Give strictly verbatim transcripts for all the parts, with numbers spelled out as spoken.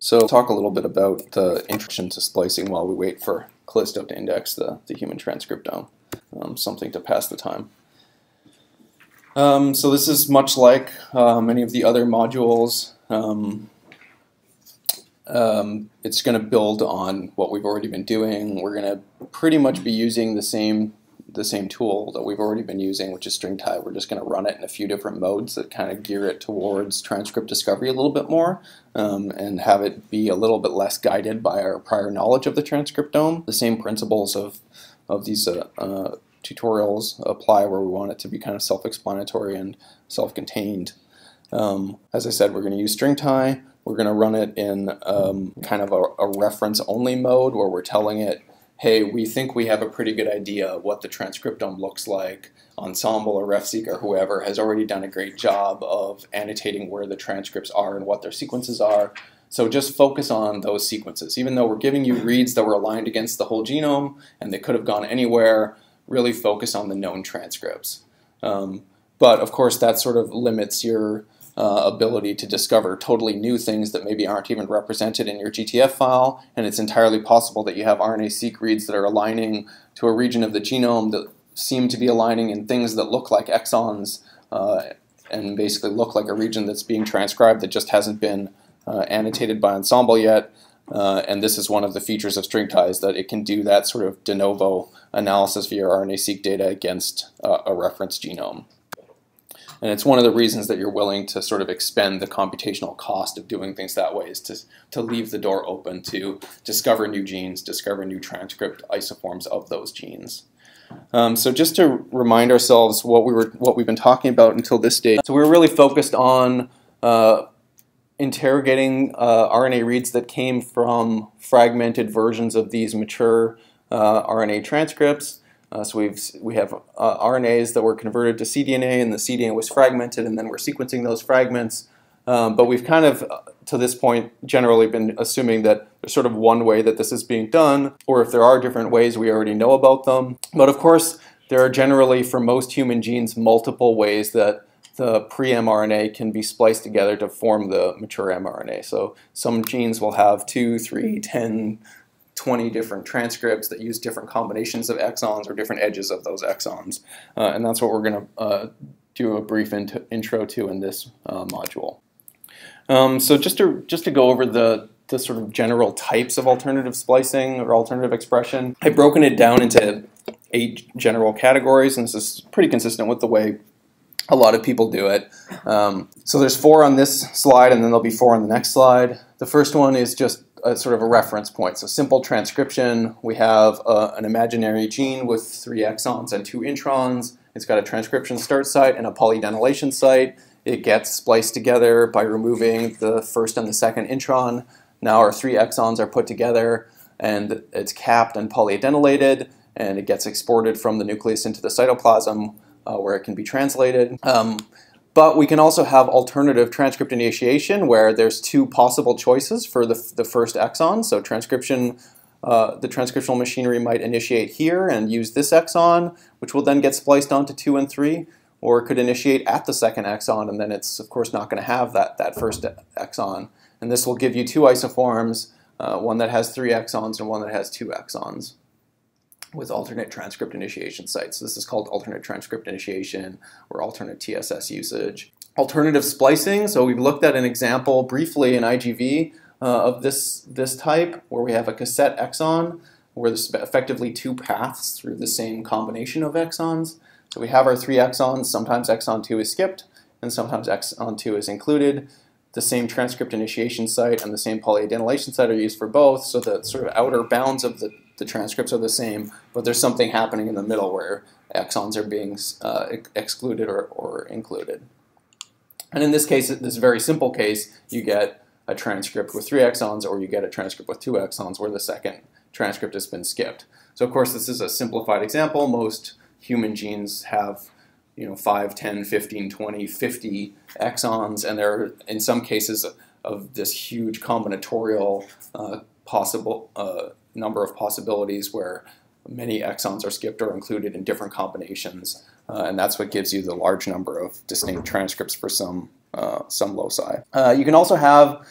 So we'll talk a little bit about the introduction to splicing while we wait for Callisto to index the, the human transcriptome, um, something to pass the time. Um, so this is much like uh, many of the other modules. Um, um, it's going to build on what we've already been doing. We're going to pretty much be using the same the same tool that we've already been using, which is StringTie. We're just going to run it in a few different modes that kind of gear it towards transcript discovery a little bit more, um, and have it be a little bit less guided by our prior knowledge of the transcriptome. The same principles of, of these uh, uh, tutorials apply where we want it to be kind of self-explanatory and self-contained. Um, as I said, we're going to use StringTie. We're going to run it in um, kind of a, a reference-only mode where we're telling it, hey, we think we have a pretty good idea of what the transcriptome looks like. Ensembl or RefSeq or whoever has already done a great job of annotating where the transcripts are and what their sequences are. So just focus on those sequences. Even though we're giving you reads that were aligned against the whole genome and they could have gone anywhere, really focus on the known transcripts. Um, but of course, that sort of limits your Uh, ability to discover totally new things that maybe aren't even represented in your G T F file, and it's entirely possible that you have R N A-seq reads that are aligning to a region of the genome that seem to be aligning in things that look like exons uh, and basically look like a region that's being transcribed that just hasn't been uh, annotated by Ensembl yet, uh, and this is one of the features of StringTie, is that it can do that sort of de novo analysis via R N A-seq data against uh, a reference genome. And it's one of the reasons that you're willing to sort of expend the computational cost of doing things that way, is to, to leave the door open to discover new genes, discover new transcript isoforms of those genes. Um, so just to remind ourselves what, we were, what we've been talking about until this stage. So we were really focused on uh, interrogating uh, R N A reads that came from fragmented versions of these mature uh, R N A transcripts. Uh, so we've, we have uh, R N As that were converted to cDNA, and the cDNA was fragmented, and then we're sequencing those fragments. Um, but we've kind of, uh, to this point, generally been assuming that there's sort of one way that this is being done, or if there are different ways, we already know about them. But of course, there are generally, for most human genes, multiple ways that the pre-mRNA can be spliced together to form the mature mRNA. So some genes will have two, three, ten, twenty different transcripts that use different combinations of exons or different edges of those exons. Uh, and that's what we're going to uh, do a brief in intro to in this uh, module. Um, so just to, just to go over the, the sort of general types of alternative splicing or alternative expression, I've broken it down into eight general categories, and this is pretty consistent with the way a lot of people do it. Um, so there's four on this slide, and then there'll be four on the next slide. The first one is just a sort of a reference point. So simple transcription, we have uh, an imaginary gene with three exons and two introns. It's got a transcription start site and a polydentylation site. It gets spliced together by removing the first and the second intron. Now our three exons are put together, and it's capped and polyadentylated, and it gets exported from the nucleus into the cytoplasm uh, where it can be translated. Um, But we can also have alternative transcript initiation, where there's two possible choices for the, the first exon. So transcription, uh, the transcriptional machinery might initiate here and use this exon, which will then get spliced onto two and three, or it could initiate at the second exon, and then it's, of course, not going to have that, that first exon. And this will give you two isoforms, uh, one that has three exons and one that has two exons, with alternate transcript initiation sites. This is called alternate transcript initiation or alternate T S S usage. Alternative splicing, so we've looked at an example briefly in I G V uh, of this, this type, where we have a cassette exon, where there's effectively two paths through the same combination of exons. So we have our three exons, sometimes exon two is skipped, and sometimes exon two is included. The same transcript initiation site and the same polyadenylation site are used for both, so the sort of outer bounds of the The transcripts are the same, but there's something happening in the middle where exons are being uh, ex excluded or, or included. And in this case, this very simple case, you get a transcript with three exons, or you get a transcript with two exons where the second transcript has been skipped. So of course, this is a simplified example. Most human genes have, you know, five, ten, fifteen, twenty, fifty exons, and there are, in some cases, of this huge combinatorial uh, possible uh, number of possibilities where many exons are skipped or included in different combinations, uh, and that's what gives you the large number of distinct transcripts for some uh, some loci. Uh, you can also have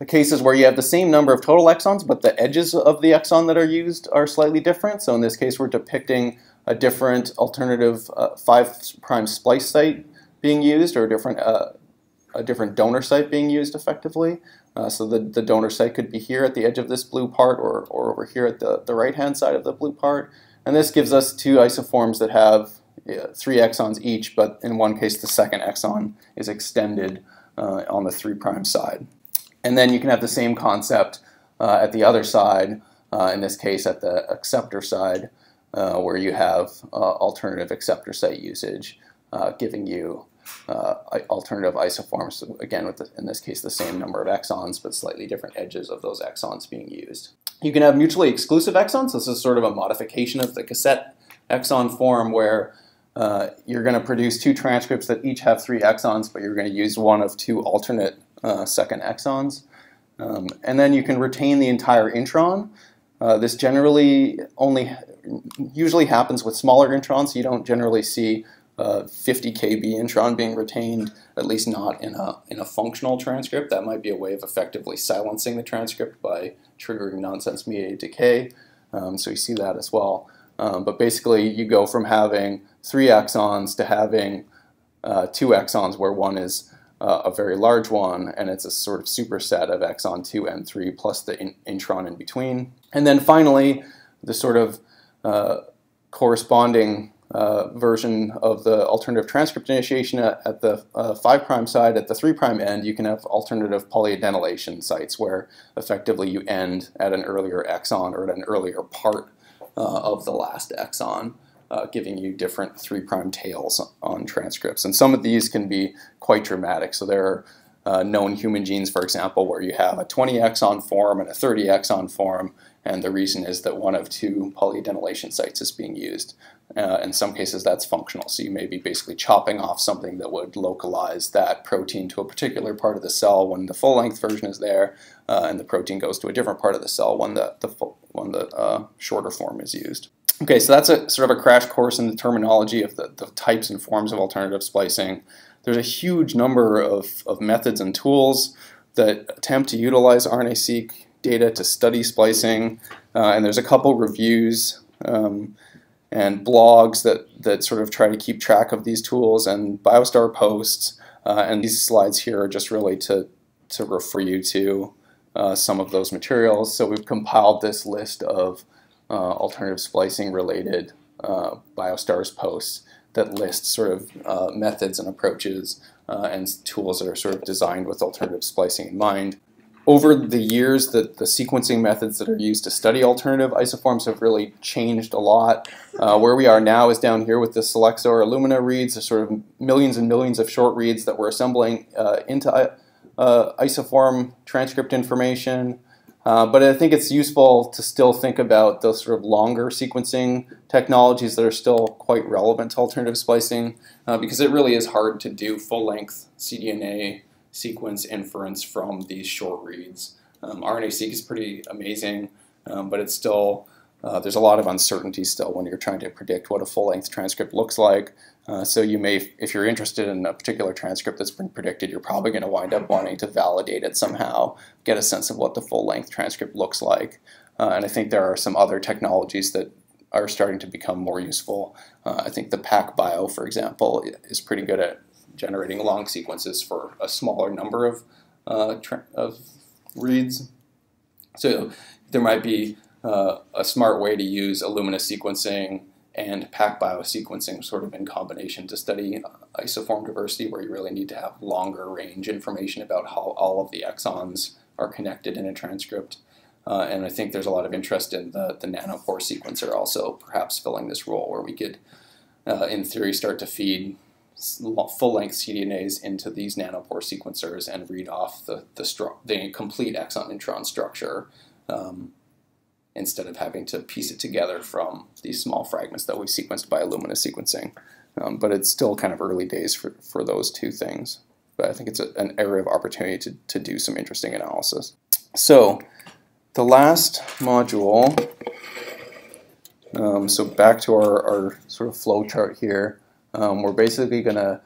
the cases where you have the same number of total exons, but the edges of the exon that are used are slightly different. So in this case, we're depicting a different alternative uh, five prime splice site being used, or a different uh, a different donor site being used effectively. Uh, so the, the donor site could be here at the edge of this blue part, or, or over here at the, the right-hand side of the blue part. And this gives us two isoforms that have yeah, three exons each, but in one case the second exon is extended uh, on the three prime side. And then you can have the same concept uh, at the other side, uh, in this case at the acceptor side, uh, where you have uh, alternative acceptor site usage, uh, giving you Uh, alternative isoforms, again with the, in this case the same number of exons but slightly different edges of those exons being used. You can have mutually exclusive exons. This is sort of a modification of the cassette exon form, where uh, you're going to produce two transcripts that each have three exons, but you're going to use one of two alternate uh, second exons. Um, and then you can retain the entire intron. Uh, this generally only usually happens with smaller introns, so you don't generally see Uh, fifty K B intron being retained, at least not in a, in a functional transcript. That might be a way of effectively silencing the transcript by triggering nonsense-mediated decay. Um, so you see that as well. Um, but basically, you go from having three exons to having uh, two exons, where one is uh, a very large one, and it's a sort of superset of exon two and three plus the in intron in between. And then finally, the sort of uh, corresponding Uh, version of the alternative transcript initiation at, at the uh, five prime side. At the three prime end, you can have alternative polyadenylation sites, where effectively you end at an earlier exon or at an earlier part uh, of the last exon, uh, giving you different three prime tails on transcripts. And some of these can be quite dramatic. So there are uh, known human genes, for example, where you have a twenty exon form and a thirty exon form, and the reason is that one of two polyadenylation sites is being used. Uh, in some cases, that's functional. So you may be basically chopping off something that would localize that protein to a particular part of the cell when the full-length version is there, uh, and the protein goes to a different part of the cell when the, the, full, when the uh, shorter form is used. Okay, so that's a sort of a crash course in the terminology of the, the types and forms of alternative splicing. There's a huge number of, of methods and tools that attempt to utilize R N A-seq data to study splicing, uh, and there's a couple reviews um, and blogs that, that sort of try to keep track of these tools, and BioStar posts, uh, and these slides here are just really to, to refer you to uh, some of those materials. So we've compiled this list of uh, alternative splicing related uh, BioStars posts that list sort of uh, methods and approaches uh, and tools that are sort of designed with alternative splicing in mind. Over the years, the, the sequencing methods that are used to study alternative isoforms have really changed a lot. Uh, where we are now is down here with the Solexa or Illumina reads, the sort of millions and millions of short reads that we're assembling uh, into uh, isoform transcript information. Uh, but I think it's useful to still think about those sort of longer sequencing technologies that are still quite relevant to alternative splicing, uh, because it really is hard to do full-length cDNA sequence inference from these short reads. Um, R N A-seq is pretty amazing, um, but it's still, uh, there's a lot of uncertainty still when you're trying to predict what a full-length transcript looks like. Uh, so you may, if you're interested in a particular transcript that's been predicted, you're probably going to wind up wanting to validate it somehow, get a sense of what the full-length transcript looks like. Uh, and I think there are some other technologies that are starting to become more useful. Uh, I think the PacBio, for example, is pretty good at generating long sequences for a smaller number of, uh, of reads. So there might be uh, a smart way to use Illumina sequencing and PacBio sequencing sort of in combination to study isoform diversity, where you really need to have longer range information about how all of the exons are connected in a transcript. Uh, and I think there's a lot of interest in the, the nanopore sequencer also perhaps filling this role, where we could, uh, in theory, start to feed full-length cDNAs into these nanopore sequencers and read off the, the, the complete exon-intron structure um, instead of having to piece it together from these small fragments that we sequenced by Illumina sequencing. Um, but it's still kind of early days for, for those two things. But I think it's a, an area of opportunity to, to do some interesting analysis. So the last module Um, so back to our, our sort of flow chart here, um, we're basically going to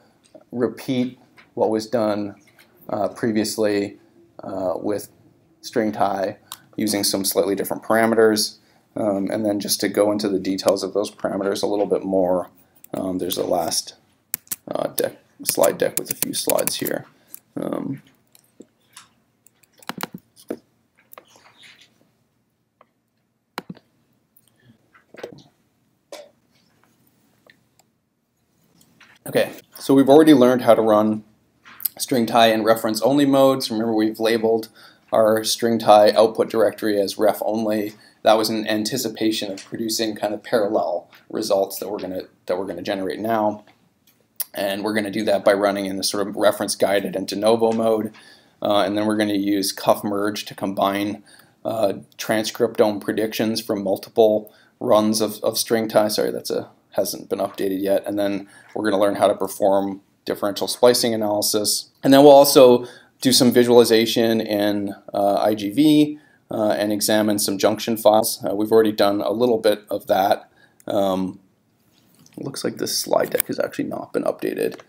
repeat what was done uh, previously uh, with StringTie using some slightly different parameters. Um, and then just to go into the details of those parameters a little bit more, um, there's a last uh, deck, slide deck with a few slides here. Um, Okay, so we've already learned how to run StringTie in reference only modes. Remember, we've labeled our StringTie output directory as ref only. That was in anticipation of producing kind of parallel results that we're gonna that we're gonna generate now, and we're gonna do that by running in the sort of reference guided and de novo mode, uh, and then we're gonna use Cuffmerge to combine uh, transcriptome predictions from multiple runs of, of StringTie. Sorry, that's a hasn't been updated yet, and then we're going to learn how to perform differential splicing analysis, and then we'll also do some visualization in uh, I G V uh, and examine some junction files. Uh, we've already done a little bit of that. Um, looks like this slide deck has actually not been updated.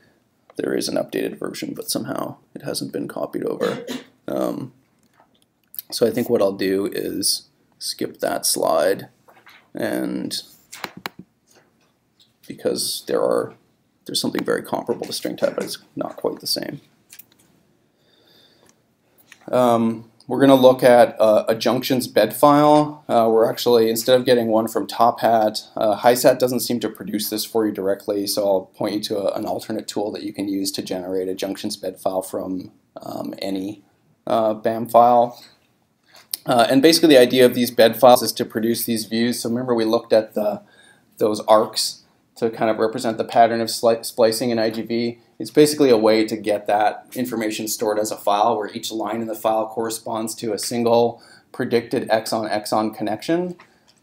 There is an updated version, but somehow it hasn't been copied over. Um, so I think what I'll do is skip that slide, and because there are, there's something very comparable to StringTie, but it's not quite the same. Um, we're going to look at uh, a junctions bed file. Uh, we're actually, instead of getting one from TopHat, uh, HiSat doesn't seem to produce this for you directly, so I'll point you to a, an alternate tool that you can use to generate a junctions bed file from um, any uh, B A M file. Uh, and basically the idea of these bed files is to produce these views. So remember, we looked at the those arcs to kind of represent the pattern of splicing in I G V. It's basically a way to get that information stored as a file where each line in the file corresponds to a single predicted exon-exon connection.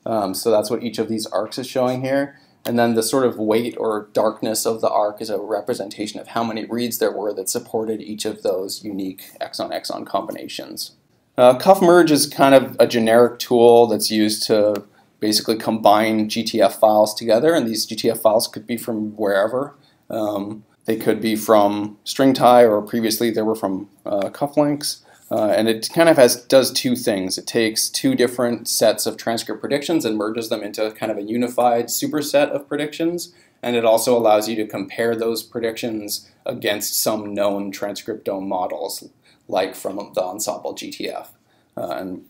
Um, so that's what each of these arcs is showing here. And then the sort of weight or darkness of the arc is a representation of how many reads there were that supported each of those unique exon-exon combinations. Uh, Cuffmerge is kind of a generic tool that's used to basically combine G T F files together, and these G T F files could be from wherever. Um, they could be from StringTie, or previously they were from uh, cufflinks, uh, and it kind of has does two things. It takes two different sets of transcript predictions and merges them into kind of a unified superset of predictions, and it also allows you to compare those predictions against some known transcriptome models, like from the Ensembl G T F. Uh, and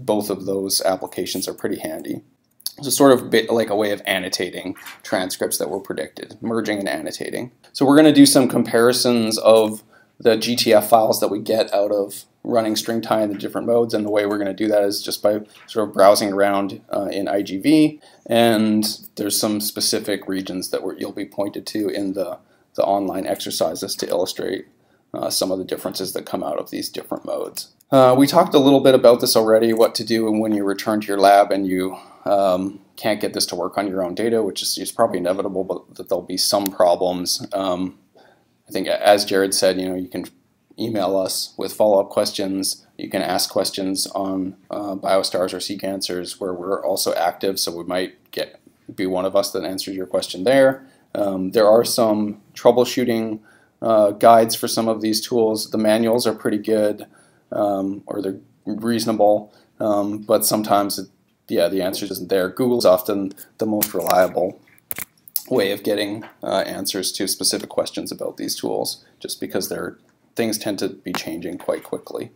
both of those applications are pretty handy. It's sort of bit like a way of annotating transcripts that were predicted, merging and annotating. So we're going to do some comparisons of the G T F files that we get out of running StringTie in the different modes, and the way we're going to do that is just by sort of browsing around uh, in I G V, and there's some specific regions that we're, you'll be pointed to in the, the online exercises to illustrate uh, some of the differences that come out of these different modes. Uh, we talked a little bit about this already, what to do when you return to your lab and you um, can't get this to work on your own data, which is, is probably inevitable, but that there'll be some problems. Um, I think, as Jared said, you know, you can email us with follow-up questions. You can ask questions on uh, BioStars or SeqAnswers, where we're also active, so we might get be one of us that answers your question there. Um, there are some troubleshooting uh, guides for some of these tools. The manuals are pretty good. Um, or they're reasonable, um, but sometimes, it, yeah, the answer isn't there. Google's often the most reliable way of getting uh, answers to specific questions about these tools, just because they're, things tend to be changing quite quickly.